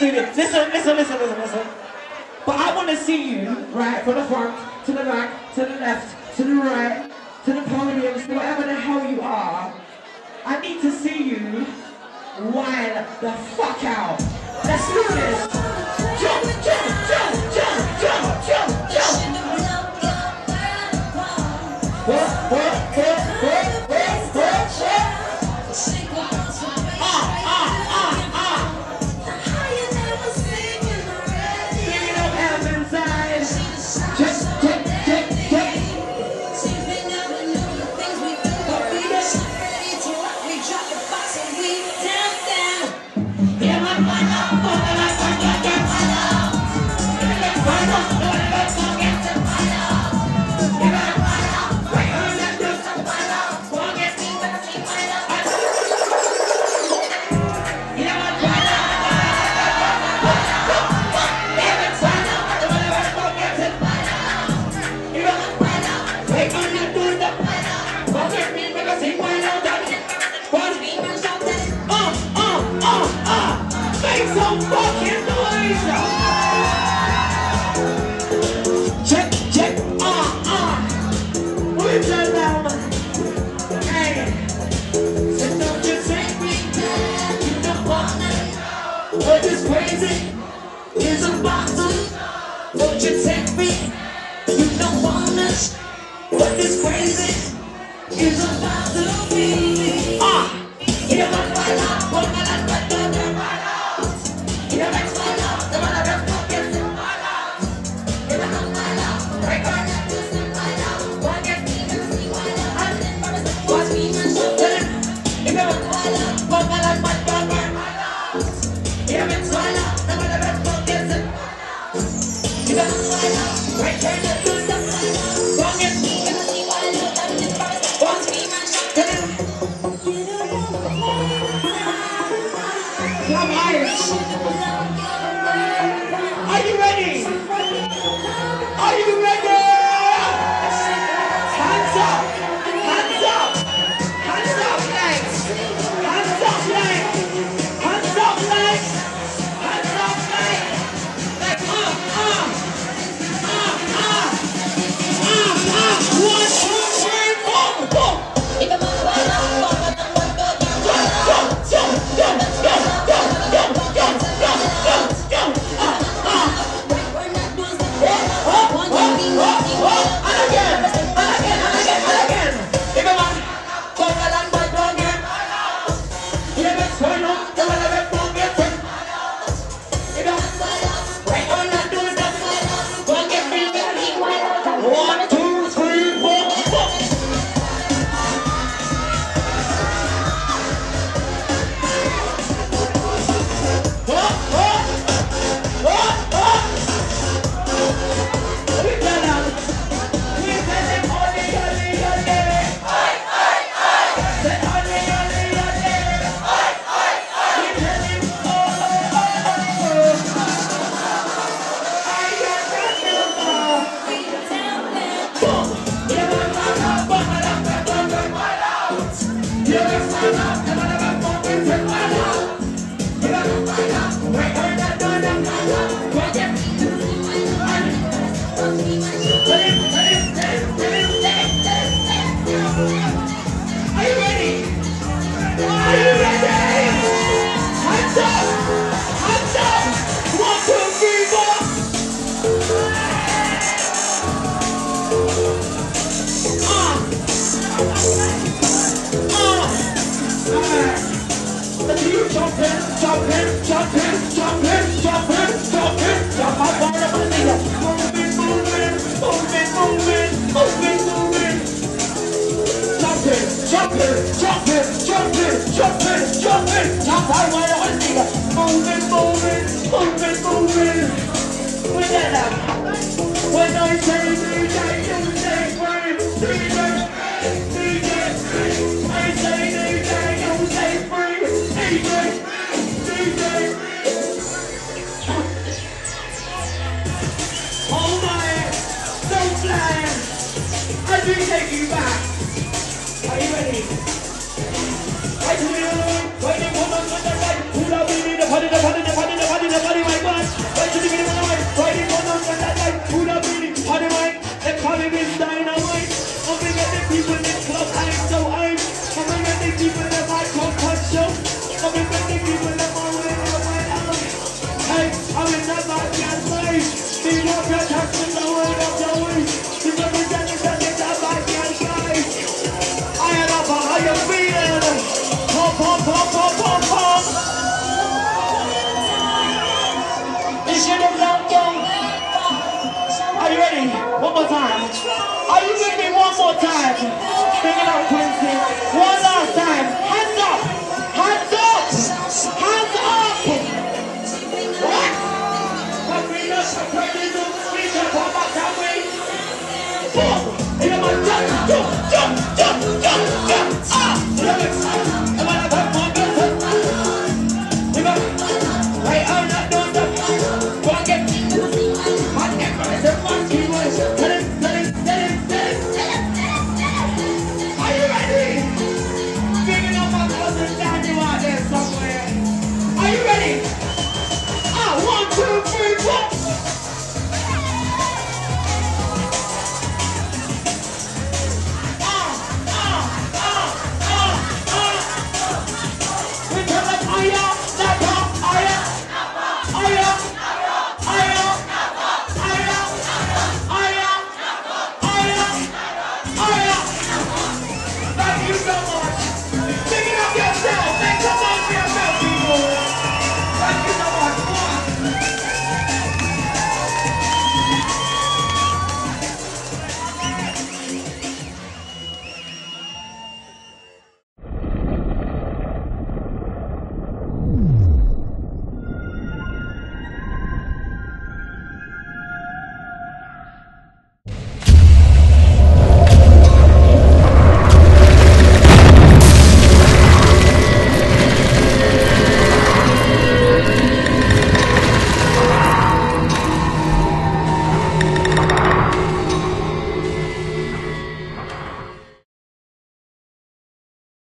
let's do this. Listen. But I want to see you, right, from the front, to the back, to the left, to the right, to the podium, to whatever the hell you are. I need to see you wild the fuck out. Let's do this. Jump. What